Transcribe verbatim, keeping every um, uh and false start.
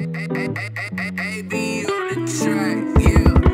Eibyondatrack, yeah.